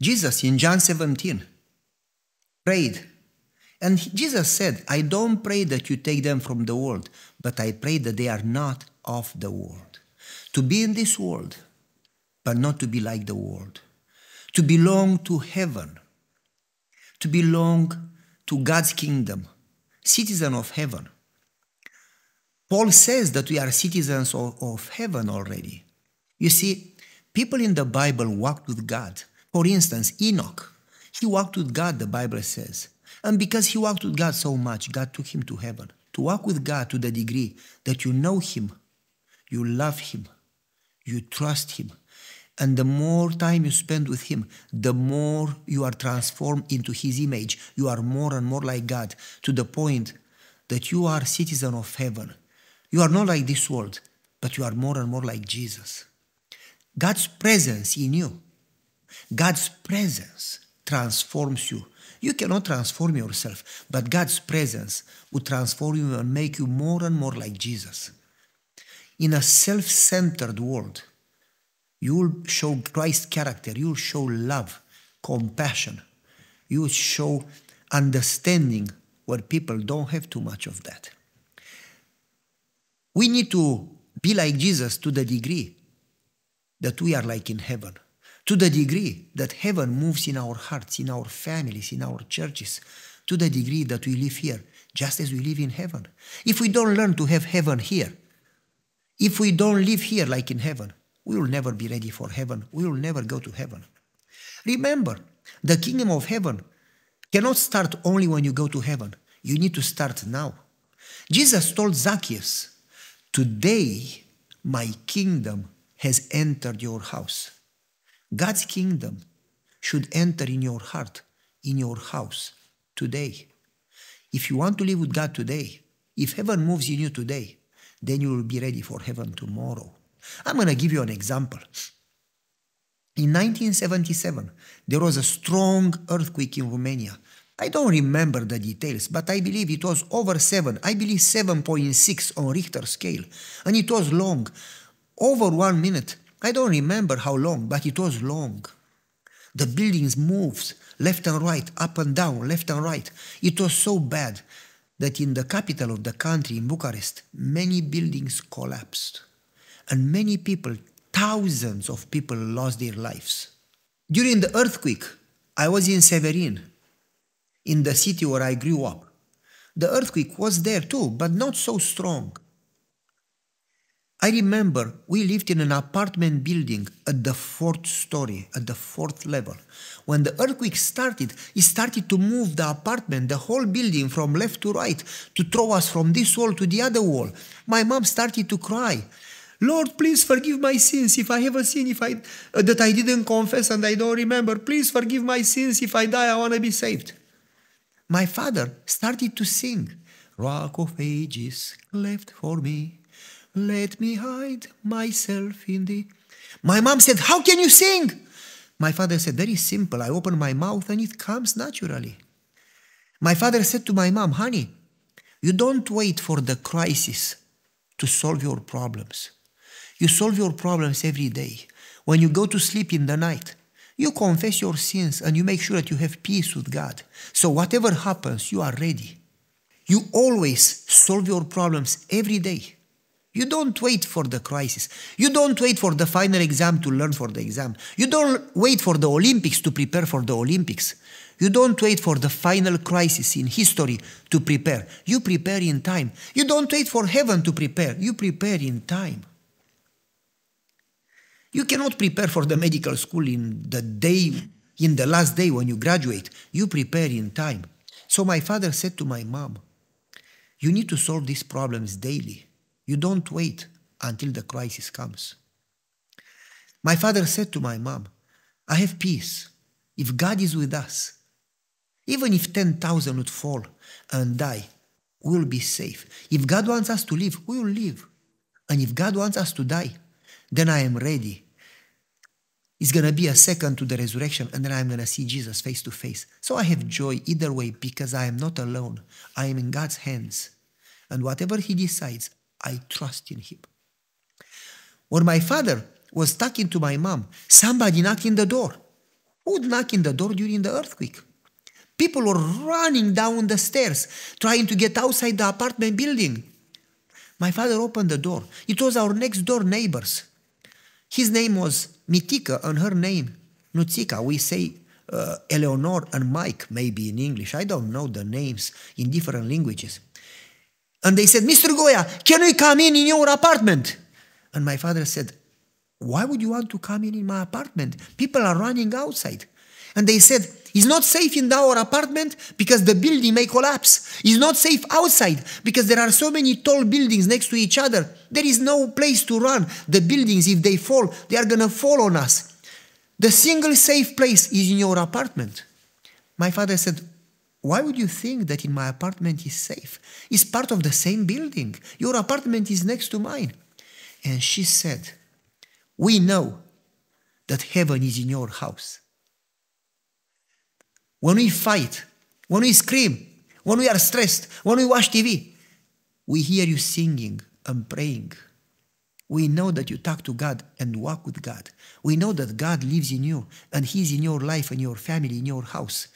Jesus in John 17 prayed. And Jesus said, I don't pray that you take them from the world, but I pray that they are not of the world. To be in this world, but not to be like the world. To belong to heaven. To belong to God's kingdom. Citizen of heaven. Paul says that we are citizens of heaven already. You see, people in the Bible walked with God. For instance, Enoch, he walked with God, the Bible says. And because he walked with God so much, God took him to heaven. To walk with God to the degree that you know him, you love him, you trust him. And the more time you spend with him, the more you are transformed into his image. You are more and more like God, to the point that you are citizen of heaven. You are not like this world, but you are more and more like Jesus. God's presence in you, God's presence transforms you. You cannot transform yourself, but God's presence will transform you and make you more and more like Jesus. In a self-centered world, you will show Christ's character, you will show love, compassion, you will show understanding where people don't have too much of that. We need to be like Jesus to the degree that we are like in heaven. To the degree that heaven moves in our hearts, in our families, in our churches, to the degree that we live here, just as we live in heaven. If we don't learn to have heaven here, if we don't live here like in heaven, we will never be ready for heaven. We will never go to heaven. Remember, the kingdom of heaven cannot start only when you go to heaven. You need to start now. Jesus told Zacchaeus, today my kingdom has entered your house. God's kingdom should enter in your heart, in your house, today. If you want to live with God today, if heaven moves in you today, then you will be ready for heaven tomorrow. I'm going to give you an example. In 1977, there was a strong earthquake in Romania. I don't remember the details, but I believe it was over 7. I believe 7.6 on Richter scale. And it was long, over 1 minute. I don't remember how long, but it was long. The buildings moved left and right, up and down, left and right. It was so bad that in the capital of the country, in Bucharest, many buildings collapsed. And many people, thousands of people, lost their lives. During the earthquake, I was in Severin, in the city where I grew up. The earthquake was there too, but not so strong. I remember we lived in an apartment building at the 4th story, at the 4th level. When the earthquake started, it started to move the apartment, the whole building from left to right, to throw us from this wall to the other wall. My mom started to cry. Lord, please forgive my sins if I have a sin that I didn't confess and I don't remember. Please forgive my sins. If I die, I want to be saved. My father started to sing, Rock of Ages cleft for me. Let me hide myself in thee. My mom said, how can you sing? My father said, very simple. I open my mouth and it comes naturally. My father said to my mom, honey, you don't wait for the crisis to solve your problems. You solve your problems every day. When you go to sleep in the night, you confess your sins and you make sure that you have peace with God. So whatever happens, you are ready. You always solve your problems every day. You don't wait for the crisis. You don't wait for the final exam to learn for the exam. You don't wait for the Olympics to prepare for the Olympics. You don't wait for the final crisis in history to prepare. You prepare in time. You don't wait for heaven to prepare. You prepare in time. You cannot prepare for the medical school in the last day when you graduate. You prepare in time. So my father said to my mom, you need to solve these problems daily. You don't wait until the crisis comes. My father said to my mom, I have peace. If God is with us, even if 10,000 would fall and die, we'll be safe. If God wants us to live, we will live. And if God wants us to die, then I am ready. It's going to be a second to the resurrection, and then I'm going to see Jesus face to face. So I have joy either way because I am not alone. I am in God's hands. And whatever he decides, I trust in him. When my father was talking to my mom, somebody knocked in the door. would knock in the door during the earthquake. People were running down the stairs, trying to get outside the apartment building. My father opened the door. It was our next door neighbors. His name was Mitika and her name, Nutsika. We say Eleanor and Mike, maybe in English. I don't know the names in different languages. And they said, Mr. Goya, can we come in your apartment? And my father said, why would you want to come in my apartment? People are running outside. And they said, it's not safe in our apartment because the building may collapse. It's not safe outside because there are so many tall buildings next to each other. There is no place to run. The buildings, if they fall, they are going to fall on us. The single safe place is in your apartment. My father said, why would you think that in my apartment is safe? It's part of the same building. Your apartment is next to mine. And she said, we know that heaven is in your house. When we fight, when we scream, when we are stressed, when we watch TV, we hear you singing and praying. We know that you talk to God and walk with God. We know that God lives in you and He's in your life and your family, in your house.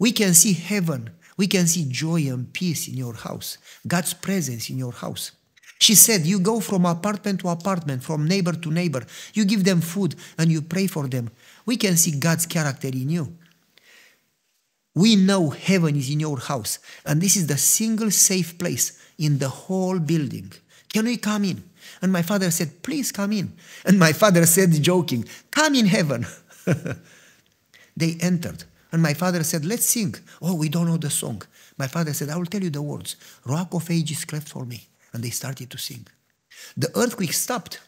We can see heaven. We can see joy and peace in your house, God's presence in your house. She said, you go from apartment to apartment, from neighbor to neighbor. You give them food and you pray for them. We can see God's character in you. We know heaven is in your house, and this is the single safe place in the whole building. Can we come in? And my father said, please come in. And my father said, joking, come in heaven. They entered, and my father said, let's sing. Oh, we don't know the song. My father said, I will tell you the words. Rock of ages cleft for me. And they started to sing. The earthquake stopped.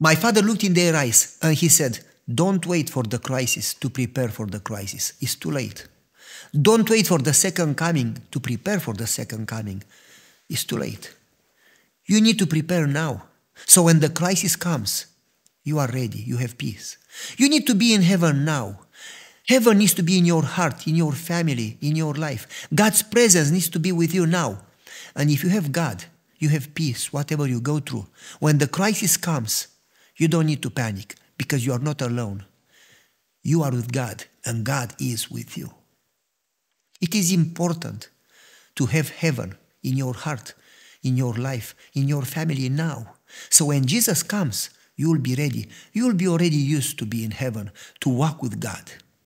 My father looked in their eyes, and he said, don't wait for the crisis to prepare for the crisis. It's too late. Don't wait for the second coming to prepare for the second coming. It's too late. You need to prepare now. So when the crisis comes, you are ready. You have peace. You need to be in heaven now. Heaven needs to be in your heart, in your family, in your life. God's presence needs to be with you now. And if you have God, you have peace, whatever you go through. When the crisis comes, you don't need to panic because you are not alone. You are with God and God is with you. It is important to have heaven in your heart, in your life, in your family now. So when Jesus comes, you will be ready. You will be already used to be in heaven, to walk with God.